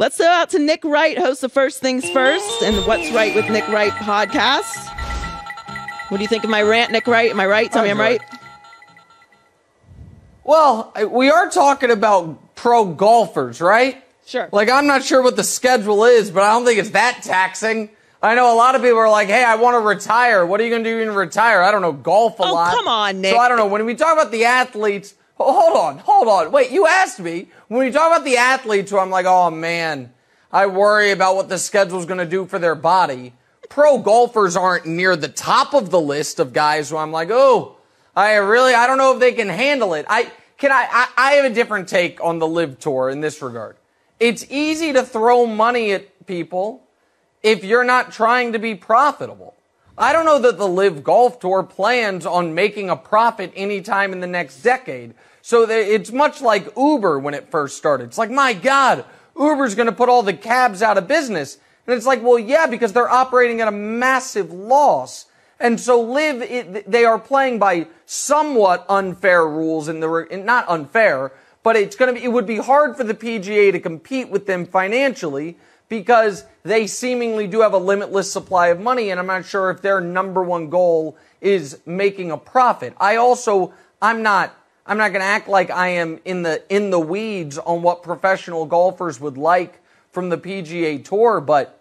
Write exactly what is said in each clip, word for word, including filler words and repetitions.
Let's go out to Nick Wright, host of First Things First and the What's Right with Nick Wright podcast. What do you think of my rant, Nick Wright? Am I right? Tell me I'm right. Well, we are talking about pro golfers, right? Sure. Like, I'm not sure what the schedule is, but I don't think it's that taxing. I know a lot of people are like, hey, I want to retire. What are you going to do when you retire? I don't know, golf a oh, lot. Oh, come on, Nick. So I don't know. When we talk about the athletes, hold on, hold on. Wait, you asked me. When you talk about the athletes, who I'm like, oh, man, I worry about what the schedule's going to do for their body. Pro golfers aren't near the top of the list of guys who I'm like, oh, I really, I don't know if they can handle it. I can I, I, I have a different take on the LIV Tour in this regard. It's easy to throw money at people if you're not trying to be profitable. I don't know that the LIV Golf Tour plans on making a profit anytime in the next decade. So it's much like Uber when it first started. It's like, my God, Uber's going to put all the cabs out of business. And it's like, well, yeah, because they're operating at a massive loss. And so LIV, it, they are playing by somewhat unfair rules in the, not unfair, but it's going to be, it would be hard for the P G A to compete with them financially, because they seemingly do have a limitless supply of money, and I'm not sure if their number one goal is making a profit. I also, I'm not, I'm not going to act like I am in the, in the weeds on what professional golfers would like from the P G A Tour, but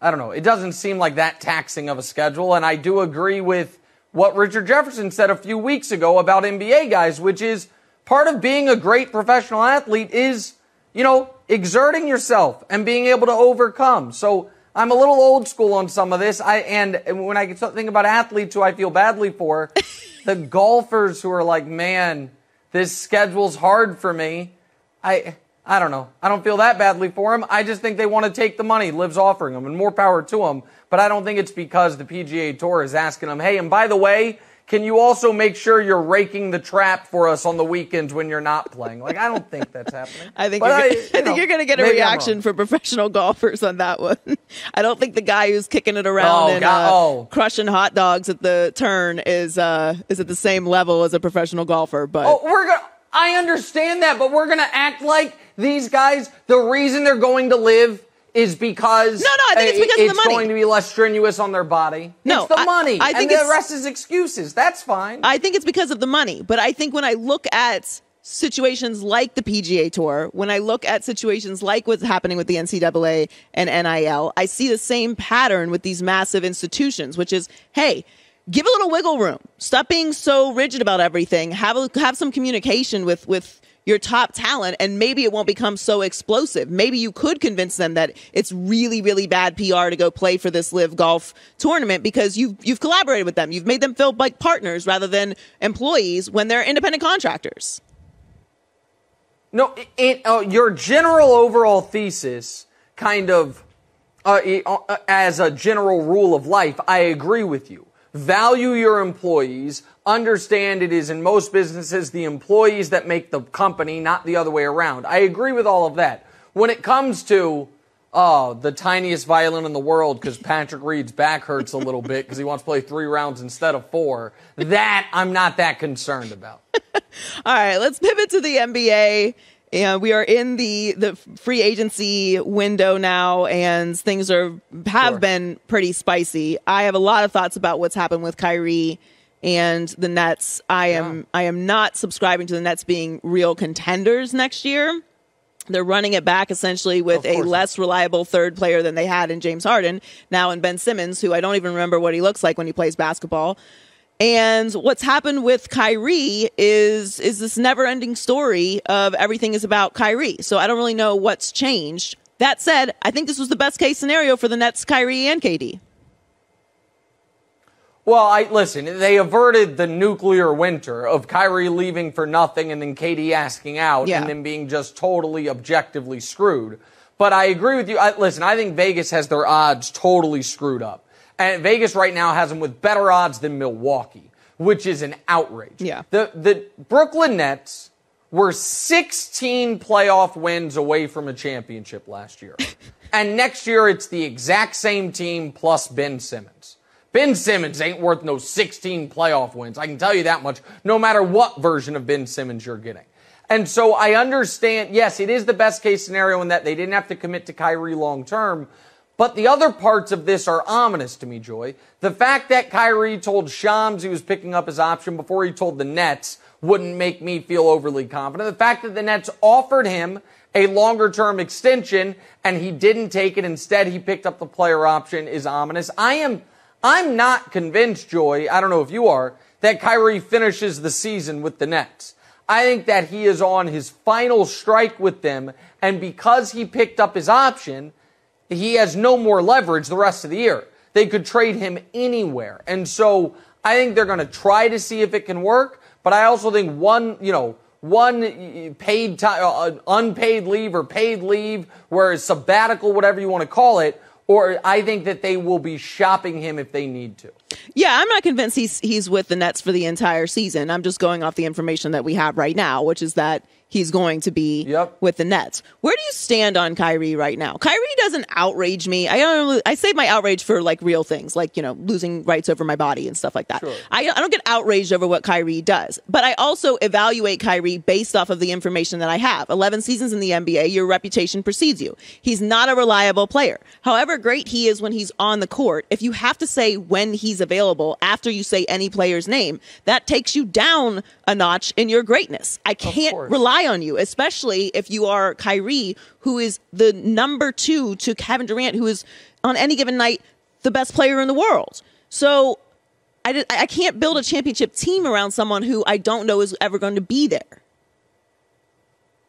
I don't know. It doesn't seem like that taxing of a schedule, and I do agree with what Richard Jefferson said a few weeks ago about N B A guys, which is part of being a great professional athlete is, you know, exerting yourself and being able to overcome. So I'm a little old school on some of this. I and when I think about athletes who I feel badly for, the golfers who are like, man, this schedule's hard for me. I I don't know. I don't feel that badly for them. I just think they want to take the money LIV's offering them, and more power to them. But I don't think it's because the P G A Tour is asking them, hey, and by the way, can you also make sure you're raking the trap for us on the weekends when you're not playing? Like, I don't think that's happening. I think, you're, I, you I think know, you're gonna get a reaction from professional golfers on that one. I don't think the guy who's kicking it around oh, and uh, oh. crushing hot dogs at the turn is uh, is at the same level as a professional golfer. But oh, we're gonna, I understand that, but we're gonna act like these guys. The reason they're going to LIV is because no, no, I think it's because it's of the money. Going to be less strenuous on their body. No, it's the I, money. I think and the rest is excuses. That's fine. I think it's because of the money. But I think when I look at situations like the P G A Tour, when I look at situations like what's happening with the N C double A and N I L, I see the same pattern with these massive institutions, which is, hey, give a little wiggle room. Stop being so rigid about everything. Have a, have some communication with with. your top talent, and maybe it won't become so explosive. Maybe you could convince them that it's really, really bad P R to go play for this LIV Golf tournament because you've, you've collaborated with them. You've made them feel like partners rather than employees when they're independent contractors. No, it, it, uh, your general overall thesis kind of, uh, it, uh, as a general rule of life, I agree with you. Value your employees. Understand it is in most businesses the employees that make the company, not the other way around. I agree with all of that. When it comes to, oh, the tiniest violin in the world because Patrick Reed's back hurts a little bit because he wants to play three rounds instead of four, that I'm not that concerned about. All right, let's pivot to the N B A. And we are in the, the free agency window now, and things are have sure. been pretty spicy. I have a lot of thoughts about what's happened with Kyrie and the Nets. I am yeah. I am not subscribing to the Nets being real contenders next year. They're running it back essentially with a less reliable third player than they had in James Harden, now in Ben Simmons, who I don't even remember what he looks like when he plays basketball. And what's happened with Kyrie is is this never-ending story of everything is about Kyrie. So I don't really know what's changed. That said, I think this was the best-case scenario for the Nets, Kyrie, and K D. Well, I listen, they averted the nuclear winter of Kyrie leaving for nothing and then K D asking out yeah. and then being just totally objectively screwed. But I agree with you. I, listen, I think Vegas has their odds totally screwed up. And Vegas right now has them with better odds than Milwaukee, which is an outrage. Yeah. The, the Brooklyn Nets were sixteen playoff wins away from a championship last year. And next year, it's the exact same team plus Ben Simmons. Ben Simmons ain't worth no sixteen playoff wins. I can tell you that much, no matter what version of Ben Simmons you're getting. And so I understand, yes, it is the best case scenario in that they didn't have to commit to Kyrie long term. But the other parts of this are ominous to me, Joy. The fact that Kyrie told Shams he was picking up his option before he told the Nets wouldn't make me feel overly confident. The fact that the Nets offered him a longer-term extension and he didn't take it. Instead, he picked up the player option is ominous. I am, I'm not convinced, Joy, I don't know if you are, that Kyrie finishes the season with the Nets. I think that he is on his final strike with them, and because he picked up his option, he has no more leverage the rest of the year. They could trade him anywhere. And so I think they're going to try to see if it can work, but I also think one, you know, one paid time, uh, unpaid leave or paid leave, whereas sabbatical, whatever you want to call it, or I think that they will be shopping him if they need to. Yeah, I'm not convinced he's he's with the Nets for the entire season. I'm just going off the information that we have right now, which is that he's going to be yep. with the Nets. Where do you stand on Kyrie right now? Kyrie doesn't outrage me. I don't, I save my outrage for like real things, like, you know, losing rights over my body and stuff like that. Sure. I, I don't get outraged over what Kyrie does, but I also evaluate Kyrie based off of the information that I have. eleven seasons in the N B A, your reputation precedes you. He's not a reliable player. However great he is when he's on the court, if you have to say when he's available after you say any player's name, that takes you down a notch in your greatness. I can't rely on you, especially if you are Kyrie, who is the number two to Kevin Durant, who is on any given night the best player in the world. So I, did, I can't build a championship team around someone who I don't know is ever going to be there.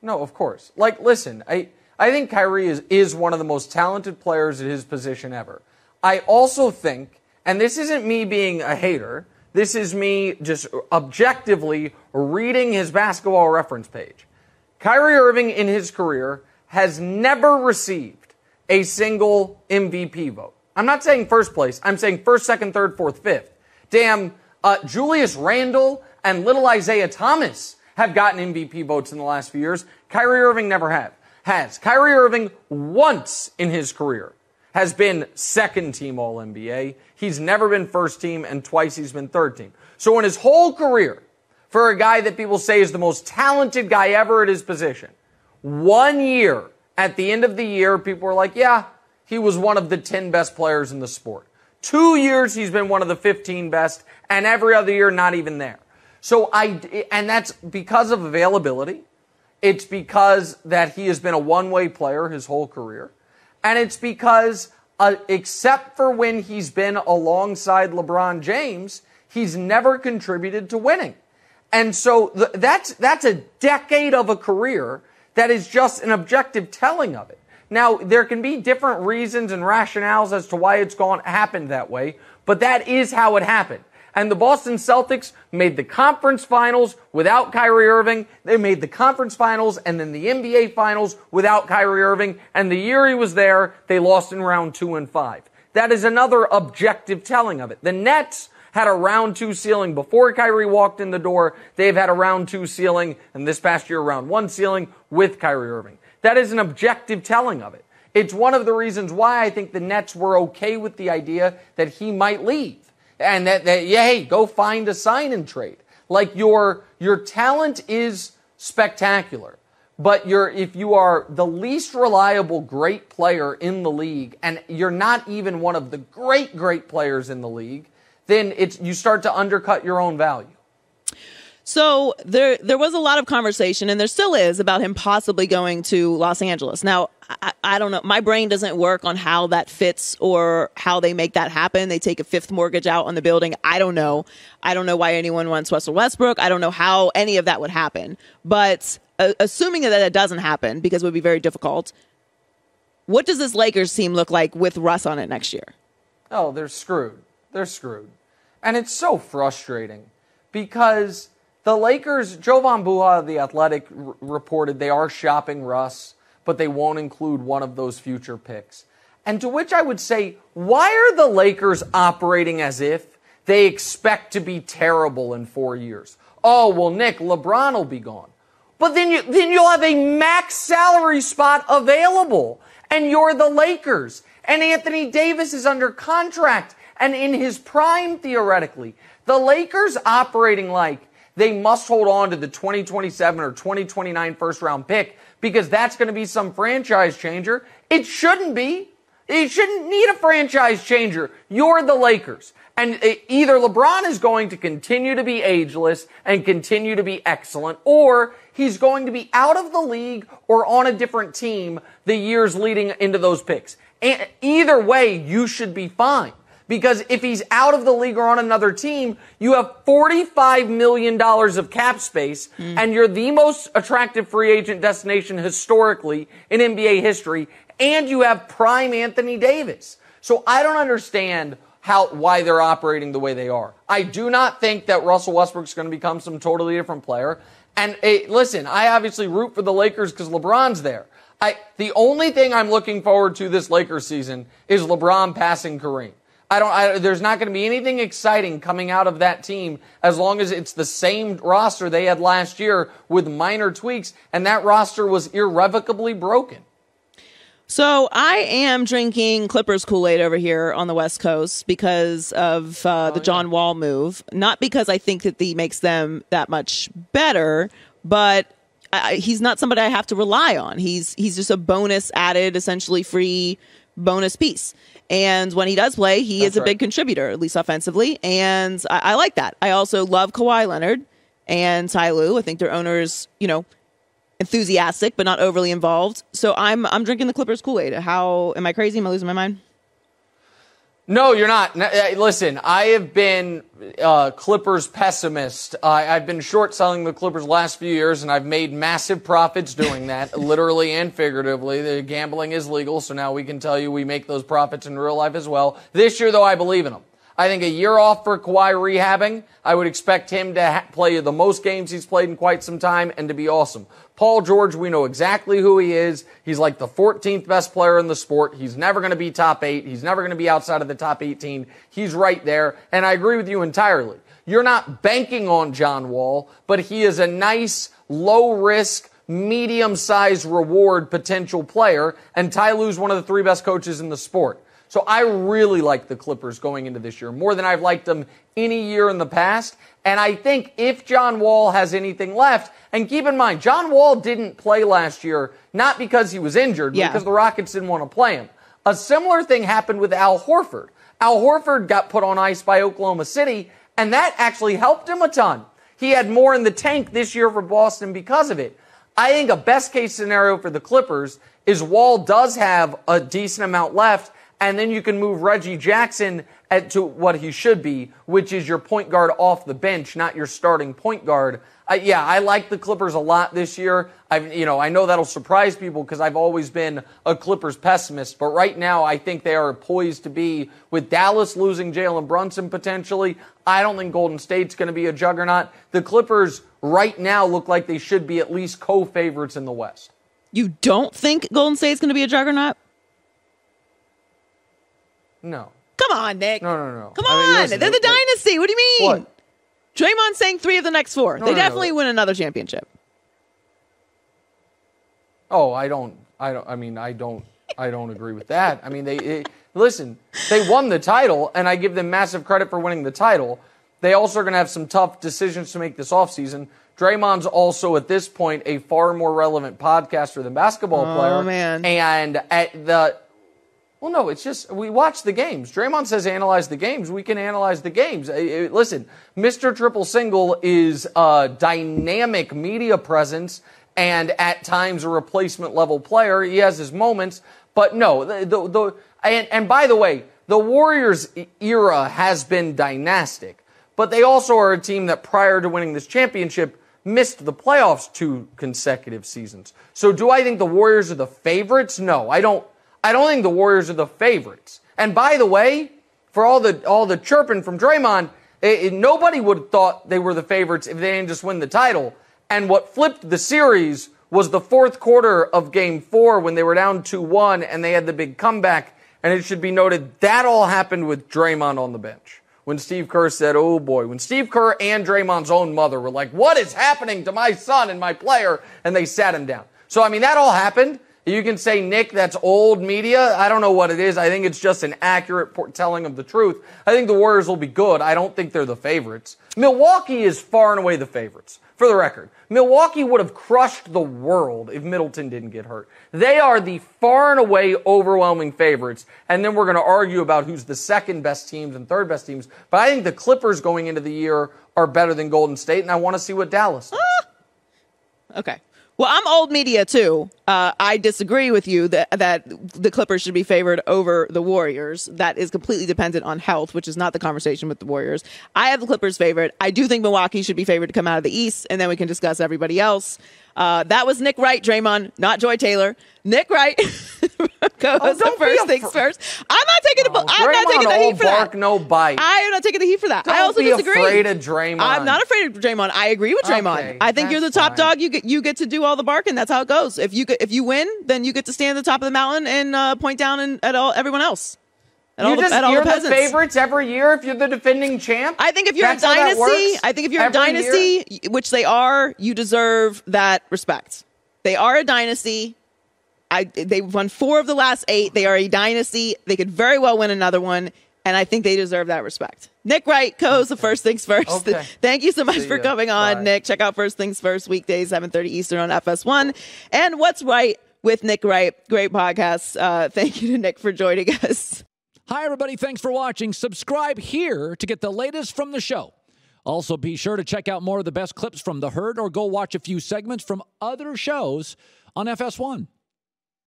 No, of course. Like, listen, I, I think Kyrie is, is one of the most talented players at his position ever. I also think, and this isn't me being a hater, this is me just objectively reading his basketball reference page. Kyrie Irving in his career has never received a single M V P vote. I'm not saying first place. I'm saying first, second, third, fourth, fifth. Damn, uh, Julius Randle and little Isaiah Thomas have gotten M V P votes in the last few years. Kyrie Irving never have, has. Kyrie Irving once in his career has been second-team All N B A. He's never been first-team, and twice he's been third-team. So in his whole career, for a guy that people say is the most talented guy ever at his position, one year, at the end of the year, people were like, yeah, he was one of the ten best players in the sport. Two years, he's been one of the fifteen best, and every other year, not even there. So I, and that's because of availability. It's because that he has been a one-way player his whole career. And it's because, uh, except for when he's been alongside LeBron James, he's never contributed to winning. And so th- that's that's a decade of a career that is just an objective telling of it. Now, there can be different reasons and rationales as to why it's gone happened that way, but that is how it happened. And the Boston Celtics made the conference finals without Kyrie Irving. They made the conference finals and then the N B A finals without Kyrie Irving. And the year he was there, they lost in round two and five. That is another objective telling of it. The Nets had a round two ceiling before Kyrie walked in the door. They've had a round two ceiling and this past year, round one ceiling with Kyrie Irving. That is an objective telling of it. It's one of the reasons why I think the Nets were okay with the idea that he might leave. And that, that, yeah, hey, go find a sign and trade. Like your, your talent is spectacular, but you're, if you are the least reliable great player in the league and you're not even one of the great, great players in the league, then it's, you start to undercut your own value. So there, there was a lot of conversation, and there still is, about him possibly going to Los Angeles. Now, I, I don't know. My brain doesn't work on how that fits or how they make that happen. They take a fifth mortgage out on the building. I don't know. I don't know why anyone wants Russell Westbrook. I don't know how any of that would happen. But uh, assuming that it doesn't happen, because it would be very difficult, what does this Lakers team look like with Russ on it next year? Oh, they're screwed. They're screwed. And it's so frustrating because the Lakers, Jovan Buha, The Athletic, r- reported they are shopping Russ, but they won't include one of those future picks. And to which I would say, why are the Lakers operating as if they expect to be terrible in four years? Oh, well, Nick, LeBron will be gone. But then, you, then you'll have a max salary spot available, and you're the Lakers. And Anthony Davis is under contract and in his prime, theoretically. The Lakers operating like they must hold on to the twenty twenty-seven or twenty twenty-nine first round pick because that's going to be some franchise changer. It shouldn't be. You shouldn't need a franchise changer. You're the Lakers. And either LeBron is going to continue to be ageless and continue to be excellent, or he's going to be out of the league or on a different team the years leading into those picks. And either way, you should be fine. Because if he's out of the league or on another team, you have forty-five million dollars of cap space, mm. and you're the most attractive free agent destination historically in N B A history, and you have prime Anthony Davis. So I don't understand how why they're operating the way they are. I do not think that Russell Westbrook's going to become some totally different player. And it, listen, I obviously root for the Lakers because LeBron's there. I, the only thing I'm looking forward to this Lakers season is LeBron passing Kareem. I don't, I, there's not going to be anything exciting coming out of that team as long as it's the same roster they had last year with minor tweaks, and that roster was irrevocably broken. So I am drinking Clippers Kool-Aid over here on the West Coast because of uh, the John Wall move, not because I think that he makes them that much better, but I, he's not somebody I have to rely on. He's, he's just a bonus added, essentially free bonus piece. And when he does play, he That's is a right. big contributor, at least offensively. And I, I like that. I also love Kawhi Leonard and Ty Lue. I think their owners, you know, enthusiastic, but not overly involved. So I'm I'm drinking the Clippers Kool-Aid. How am I crazy? Am I losing my mind? No, you're not. Listen, I have been uh, Clippers pessimist. Uh, I've been short selling the Clippers last few years, and I've made massive profits doing that, literally and figuratively. The gambling is legal, so now we can tell you we make those profits in real life as well. This year, though, I believe in them. I think a year off for Kawhi rehabbing. I would expect him to ha- play the most games he's played in quite some time and to be awesome. Paul George, we know exactly who he is. He's like the fourteenth best player in the sport. He's never going to be top eight. He's never going to be outside of the top eighteen. He's right there. And I agree with you entirely. You're not banking on John Wall, but he is a nice, low-risk, medium-sized reward potential player. And Ty Lue's one of the three best coaches in the sport. So I really like the Clippers going into this year, more than I've liked them any year in the past. And I think if John Wall has anything left, and keep in mind, John Wall didn't play last year, not because he was injured, yeah. because the Rockets didn't want to play him. A similar thing happened with Al Horford. Al Horford got put on ice by Oklahoma City, and that actually helped him a ton. He had more in the tank this year for Boston because of it. I think a best-case scenario for the Clippers is Wall does have a decent amount left, and then you can move Reggie Jackson at, to what he should be, which is your point guard off the bench, not your starting point guard. Uh, yeah, I like the Clippers a lot this year. I've, you know, I know that'll surprise people because I've always been a Clippers pessimist. But right now, I think they are poised to be, with Dallas losing Jalen Brunson potentially, I don't think Golden State's going to be a juggernaut. The Clippers right now look like they should be at least co-favorites in the West. You don't think Golden State's going to be a juggernaut? No. Come on, Nick. No, no, no. Come on. I mean, listen, they're the but, dynasty. What do you mean? What? Draymond saying three of the next four. No, they no, definitely no, no. win another championship. Oh, I don't. I don't. I mean, I don't. I don't agree with that. I mean, they it, listen. They won the title, and I give them massive credit for winning the title. They also are going to have some tough decisions to make this offseason. Draymond's also, at this point, a far more relevant podcaster than basketball oh, player. Oh man. And at the. Well, no, it's just we watch the games. Draymond says analyze the games. We can analyze the games. I, I, listen, Mister Triple Single is a dynamic media presence and at times a replacement-level player. He has his moments. But, no, the, the, the and, and by the way, the Warriors era has been dynastic. But they also are a team that prior to winning this championship missed the playoffs two consecutive seasons. So do I think the Warriors are the favorites? No, I don't. I don't think the Warriors are the favorites. And by the way, for all the all the chirping from Draymond, it, it, nobody would have thought they were the favorites if they didn't just win the title. And what flipped the series was the fourth quarter of Game four when they were down two one and they had the big comeback. And it should be noted that all happened with Draymond on the bench. When Steve Kerr said, oh boy, when Steve Kerr and Draymond's own mother were like, what is happening to my son and my player? And they sat him down. So, I mean, that all happened. You can say, Nick, that's old media. I don't know what it is. I think it's just an accurate telling of the truth. I think the Warriors will be good. I don't think they're the favorites. Milwaukee is far and away the favorites, for the record. Milwaukee would have crushed the world if Middleton didn't get hurt. They are the far and away overwhelming favorites, and then we're going to argue about who's the second best teams and third best teams. But I think the Clippers going into the year are better than Golden State, and I want to see what Dallas does. Ah! Okay. Well, I'm old media, too. Uh, I disagree with you that that the Clippers should be favored over the Warriors. That is completely dependent on health, which is not the conversation with the Warriors. I have the Clippers favored. I do think Milwaukee should be favored to come out of the East, and then we can discuss everybody else. Uh, that was Nick Wright, Draymond, not Joy Taylor. Nick Wright goes oh, first things fr- first. I'm not taking the, oh, I'm Draymond, not taking the heat for bark, that. No bite. I am not taking the heat for that. Don't I also be disagree. Afraid of Draymond. I'm not afraid of Draymond. I agree with Draymond. Okay, I think you're the top fine. dog. You get you get to do all the barking. That's how it goes. If you if you win, then you get to stand at the top of the mountain and uh, point down and, at all everyone else. At you all just, the, at you're all the, the favorites every year if you're the defending champ? I think if you're That's a dynasty, I think if you're every a dynasty, year? Which they are, you deserve that respect. They are a dynasty. I, they won four of the last eight. They are a dynasty. They could very well win another one, and I think they deserve that respect. Nick Wright, co-host the First Things First. Okay. Thank you so much See for you. coming on, Bye. Nick. Check out First Things First weekdays, seven thirty Eastern on F S one. And What's Right with Nick Wright. Great podcast. Uh, thank you to Nick for joining us. Hi, everybody. Thanks for watching. Subscribe here to get the latest from the show. Also, be sure to check out more of the best clips from The Herd or go watch a few segments from other shows on F S one.